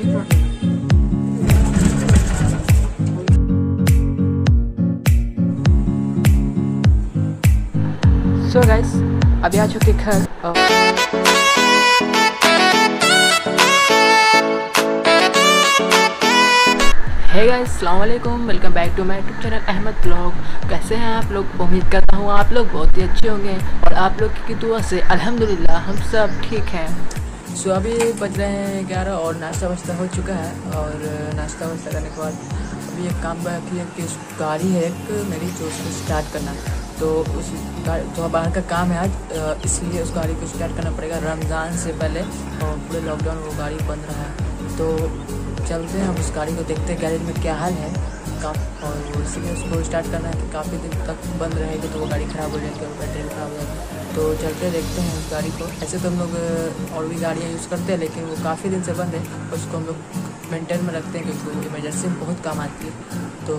So guys अभी आ चुके घर है। गाइस अस्सलाम वालेकुम, welcome back to my YouTube channel Ahmed vlog. कैसे हैं आप लोग? उम्मीद करता हूँ आप लोग बहुत ही अच्छे होंगे और आप लोग की दुआ से अल्हम्दुलिल्लाह हम सब ठीक हैं। सो अभी बज रहे हैं 11 और नाश्ता वास्ता हो चुका है और नाश्ता वास्ता करने के बाद अभी एक काम बाकी है कि गाड़ी है एक मेरी जो उसको स्टार्ट करना है, तो उस गाड़ी थोड़ा बाहर का काम है आज, इसलिए उस गाड़ी को स्टार्ट करना पड़ेगा रमज़ान से पहले और पूरे लॉकडाउन वो गाड़ी बंद रहा है। तो चलते हैं हम उस गाड़ी को देखते हैं गैरेज में क्या हाल है और इसलिए उसको स्टार्ट करना है कि काफ़ी दिन तक बंद रहेगी तो वो गाड़ी ख़राब हो जाएगी और बैटरी ख़राब हो जाएगी। तो चलते देखते हैं उस गाड़ी को। ऐसे तो हम लोग और भी गाड़ियाँ यूज़ करते हैं लेकिन वो काफ़ी दिन से बंद है, उसको हम लोग मेंटेन में रखते हैं क्योंकि इमरजेंसी में बहुत काम आती है। तो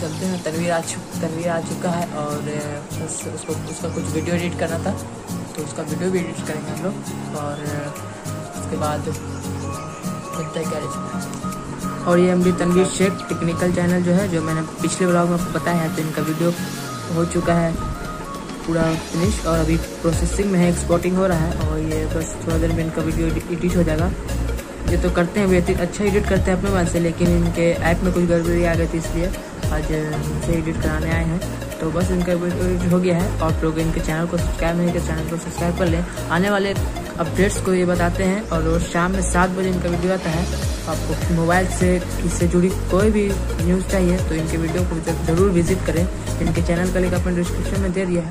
चलते हैं। तनवीर आ चुका है और बस उसका कुछ वीडियो एडिट करना था तो उसका वीडियो भी एडिट करेंगे हम लोग और उसके बाद मिलते हैं गैरेज। और ये हम भी तनवीर शेख टेक्निकल चैनल जो है, जो मैंने पिछले ब्लॉग में आपको बताया है, तो इनका वीडियो हो चुका है पूरा फिनिश और अभी प्रोसेसिंग में है, एक्सपोर्टिंग हो रहा है और ये बस थोड़ा देर में इनका वीडियो एडिट हो जाएगा। ये तो करते हैं वे अच्छा एडिट करते हैं अपने वहाँ से, लेकिन इनके ऐप में कुछ गड़बड़ी आ गई थी इसलिए आज इनसे एडिट कराने आए हैं। तो बस इनका एडिट हो गया है और लोग इनके चैनल को सब्सक्राइब नहीं किया, चैनल को सब्सक्राइब कर लें। आने वाले अपडेट्स को ये बताते हैं और रोज़ शाम में 7 बजे इनका वीडियो आता है। आपको मोबाइल से इससे जुड़ी कोई भी न्यूज़ चाहिए तो इनके वीडियो को ज़रूर विजिट करें। इनके चैनल का लिंक अपने डिस्क्रिप्शन में दे दिया है।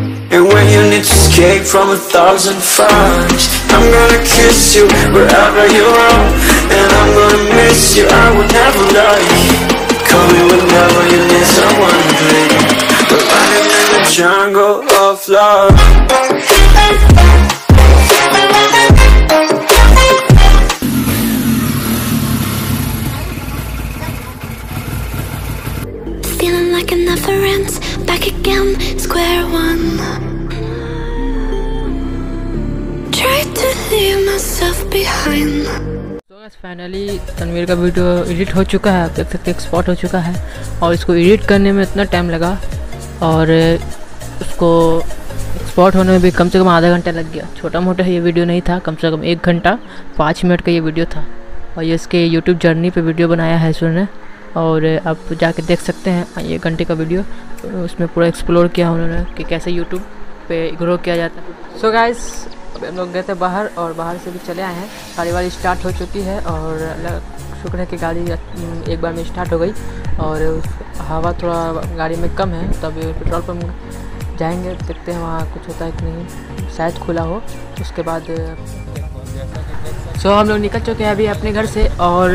And when you need to escape from 1,000 fires, I'm gonna kiss you wherever you are, and I'm gonna miss you. I will never lie. Call me whenever you need someone, babe. We're running in the jungle of love. Feeling like it never ends. Back again, square one. Try to leave myself behind. Finally Tanveer का video edit हो चुका है, आप देख सकते हैं export हो चुका है और इसको एडिट करने में इतना टाइम लगा और उसको एक्सपोर्ट होने में भी कम से कम आधा घंटा लग गया। छोटा मोटा ये वीडियो नहीं था, कम से कम 1 घंटा 5 मिनट का ये वीडियो था और ये इसके यूट्यूब जर्नी पे वीडियो बनाया है इसने और आप जाके देख सकते हैं 1 घंटे का वीडियो, उसमें पूरा एक्सप्लोर किया उन्होंने कि कैसे यूट्यूब पर ग्रो किया जाता है। सो गाइस हम लोग गए थे बाहर और बाहर से भी चले आए हैं। गाड़ी वाली स्टार्ट हो चुकी है और शुक्र है कि गाड़ी एक बार में स्टार्ट हो गई और हवा थोड़ा गाड़ी में कम है, तब पेट्रोल पम्प जाएंगे, देखते हैं वहाँ कुछ होता है कि नहीं, शायद खुला हो। उसके बाद सो हम लोग निकल चुके हैं अभी अपने घर से और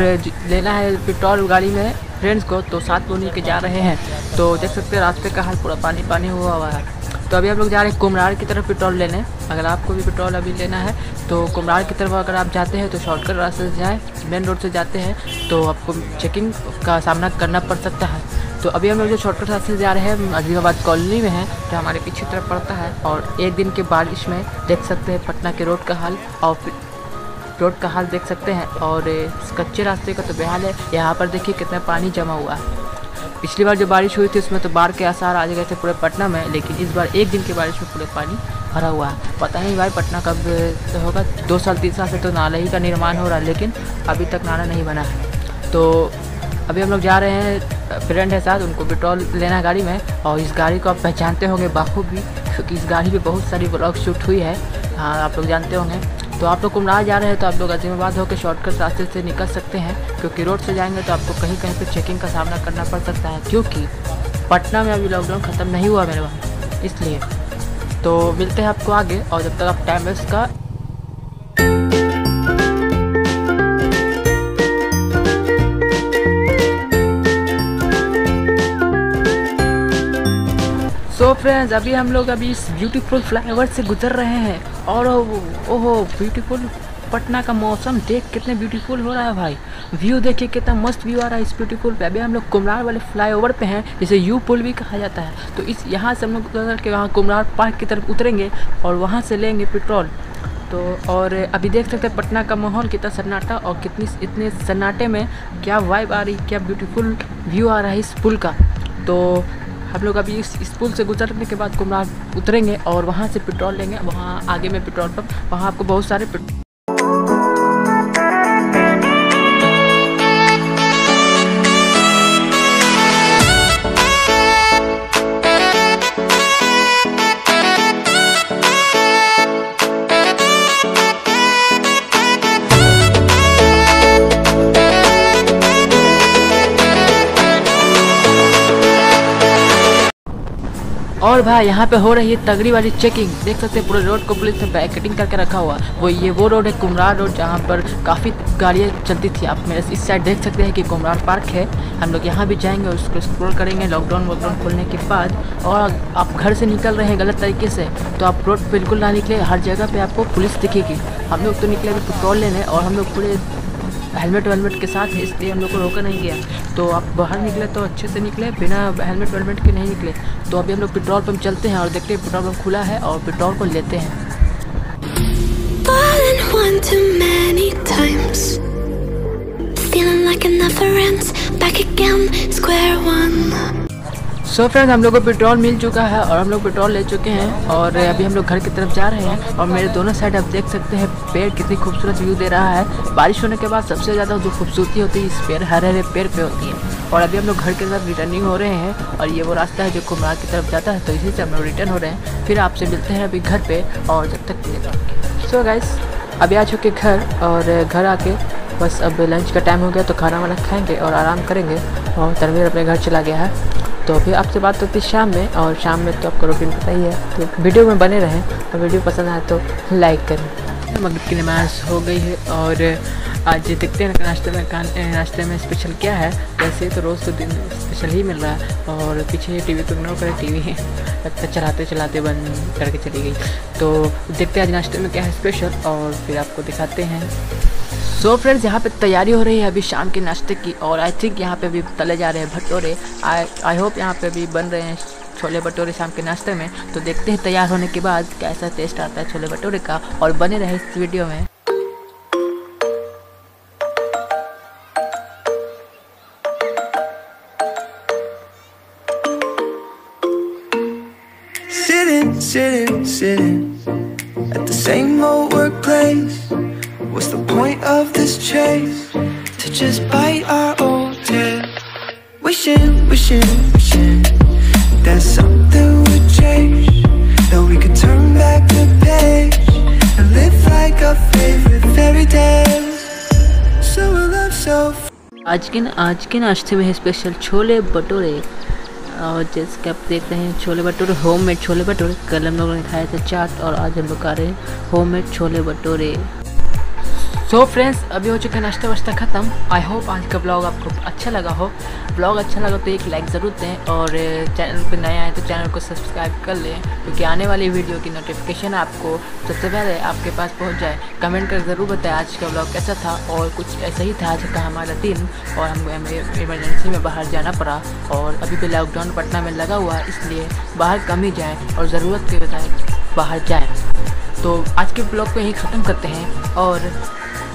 लेना है पेट्रोल गाड़ी में फ्रेंड्स को, तो 7 लोग लेके जा रहे हैं। तो देख सकते हैं रास्ते का हाल पूरा पानी पानी हुआ है। तो अभी हम लोग जा रहे हैं कुम्हरार की तरफ पेट्रोल लेने। अगर आपको भी पेट्रोल अभी लेना है तो कुम्हरार की तरफ अगर आप जाते हैं तो शॉर्टकट रास्ते से जाएँ, मेन रोड से जाते हैं तो आपको चेकिंग का सामना करना पड़ सकता है। तो अभी हम लोग जो शॉर्टकट रास्ते से जा रहे हैं अजीमाबाद कॉलोनी में है, जो हमारे पीछे तरफ पड़ता है और एक दिन के बारिश में देख सकते हैं पटना के रोड का हाल और रोड का हाल देख सकते हैं और कच्चे रास्ते का तो बेहाल है। यहाँ पर देखिए कितना पानी जमा हुआ है। पिछली बार जो बारिश हुई थी उसमें तो बाढ़ के आसार आ गए थे पूरे पटना में, लेकिन इस बार 1 दिन की बारिश में पूरे पानी भरा हुआ है। पता नहीं भाई पटना कब तो होगा, 2 साल 3 साल से तो नाला ही का निर्माण हो रहा है लेकिन अभी तक नाला नहीं बना है। तो अभी हम लोग जा रहे हैं, फ्रेंड है साथ, उनको पेट्रोल लेना है गाड़ी में और इस गाड़ी को आप पहचानते होंगे बखूबी क्योंकि इस गाड़ी पर बहुत सारी ब्लॉग शूट हुई है, हाँ आप लोग जानते होंगे। तो आप लोग कुम्हरार जा रहे हैं तो आप लोग अजीमाबाद होकर शॉर्टकट रास्ते से निकल सकते हैं क्योंकि रोड से जाएंगे तो आपको कहीं कहीं पे चेकिंग का सामना करना पड़ सकता है क्योंकि पटना में अभी लॉकडाउन ख़त्म नहीं हुआ मेरे वहाँ, इसलिए। तो मिलते हैं आपको आगे और जब तक आप टाइम वेस्ट का फ्रेंड्स अभी हम लोग अभी इस ब्यूटीफुल फ्लाईओवर से गुजर रहे हैं और ओहो ब्यूटीफुल पटना का मौसम देख कितने ब्यूटीफुल हो रहा है भाई। व्यू देखिए कितना मस्त व्यू आ रहा है इस ब्यूटीफुल पे। अभी हम लोग कुम्हरार वाले फ्लाईओवर पे हैं जिसे यू पुल भी कहा जाता है। तो इस यहाँ से हम लोग उतर के वहाँ कुम्हरार पार्क की तरफ उतरेंगे और वहाँ से लेंगे पेट्रोल। तो और अभी देख सकते हैं पटना का माहौल कितना सन्नाटा और कितनी इतने सन्नाटे में क्या वाइब आ रही, क्या ब्यूटीफुल व्यू आ रहा है इस पुल का। तो हम लोग अभी इस पुल से गुजरने के बाद कुम्हरार उतरेंगे और वहाँ से पेट्रोल लेंगे। वहाँ आगे में पेट्रोल पंप, वहाँ आपको बहुत सारे और भाई यहाँ पे हो रही है तगड़ी वाली चेकिंग। देख सकते हैं पूरे रोड को पुलिस ने बैरिकेडिंग करके रखा हुआ। वो रोड है कुम्हरार रोड, जहाँ पर काफ़ी गाड़ियाँ चलती थी। आप मेरे इस साइड देख सकते हैं कि कुम्हरार पार्क है। हम लोग यहाँ भी जाएंगे और उसको एक्सप्लोर करेंगे लॉकडाउन वॉकडाउन खोलने के बाद। और आप घर से निकल रहे हैं गलत तरीके से तो आप रोड बिल्कुल ना निकले, हर जगह पर आपको पुलिस दिखेगी। हम लोग तो निकले अभी पेट्रोल लेने और हम लोग पूरे हेलमेट वेलमेट के साथ है, इसलिए हम लोग को रोका नहीं गया। तो आप बाहर निकले तो अच्छे से निकले, बिना हेलमेट वेलमेट के नहीं निकले। तो अभी हम लोग पेट्रोल पंप चलते हैं और देखते हैं पेट्रोल पंप खुला है और पेट्रोल को लेते हैं। सो फ्रेंड्स हम लोग को पेट्रोल मिल चुका है और हम लोग पेट्रोल ले चुके हैं और अभी हम लोग घर की तरफ जा रहे हैं। और मेरे दोनों साइड आप देख सकते हैं पेड़ कितनी खूबसूरत व्यू दे रहा है। बारिश होने के बाद सबसे ज़्यादा जो खूबसूरती होती है इस पेड़ हरे हरे पेड़ पे होती है। और अभी हम लोग घर की तरफ रिटर्निंग हो रहे हैं और ये वो रास्ता है जो कुम्हरार की तरफ जाता है। तो इसी से हम लोग रिटर्न हो रहे हैं। फिर आपसे मिलते हैं अभी घर पर। और जब तक सो गाइस अभी आ चुके घर और घर आके बस अब लंच का टाइम हो गया तो खाना वाना खाएँगे और आराम करेंगे। और तनवीर अपने घर चला गया है तो फिर आपसे बात होती है शाम में। और शाम में तो आपको रूटीन पता ही है। तो वीडियो में बने रहें और वीडियो पसंद आए तो लाइक करें। मगरिब की नमाज हो गई है और आज देखते हैं नाश्ते में स्पेशल क्या है। वैसे तो रोज़ तो दिन स्पेशल ही मिल रहा है। और पीछे टीवी तो इग्नोर करें, टीवी लगता चलाते चलाते बंद करके चली गई। तो देखते हैं आज नाश्ते में क्या है स्पेशल और फिर आपको दिखाते हैं। सो फ्रेंड्स यहाँ पे तैयारी हो रही है अभी शाम के नाश्ते की। और आई थिंक यहाँ पे अभी तले जा रहे हैं भटूरे। आई होप यहाँ पे अभी बन रहे हैं छोले भटूरे शाम के नाश्ते में। तो देखते हैं तैयार होने के बाद कैसा टेस्ट आता है छोले भटूरे का। और बने रहे इस वीडियो में। Sitting at the same old workplace. What's the point of this chase? To just bite our old tip. Wishing that something would change. That we could turn back the page and live like our favorite fairy tales. So we'll love so. आज के नाश्ते में है special chole bhature. और जैसे कि आप देख रहे हैं छोले भटूरे होममेड छोले भटूरे। कल हम लोगों ने खाया था चाट और आज हम लोग खा रहे हैं homemade chole bhature. So friends अभी हो चुका है नाश्ता वाश्ता ख़त्म। आई होप आज का ब्लॉग आपको अच्छा लगा हो। ब्लॉग अच्छा लगा तो एक लाइक ज़रूर दें और चैनल पर नए आए तो चैनल को सब्सक्राइब कर लें क्योंकि आने वाली वीडियो की नोटिफिकेशन आपको सबसे पहले आपके पास पहुंच जाए। कमेंट कर ज़रूर बताएं आज का ब्लॉग कैसा था। और कुछ ऐसा ही था आज का हमारा दिन और हमें इमरजेंसी में बाहर जाना पड़ा। और अभी भी लॉकडाउन पटना में लगा हुआ है इसलिए बाहर कम ही जाएँ और ज़रूरत के बताएँ बाहर जाएँ। तो आज के ब्लॉग को यहीं ख़त्म करते हैं और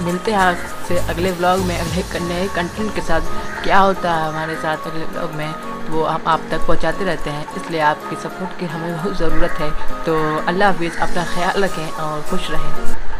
मिलते हैं आपसे अगले व्लॉग में अगले नए कंटेंट के साथ। क्या होता है हमारे साथ अगले व्लॉग में वो हम आप तक पहुंचाते रहते हैं, इसलिए आपकी सपोर्ट की हमें बहुत ज़रूरत है। तो अल्लाह हाफिज़, अपना ख्याल रखें और खुश रहें।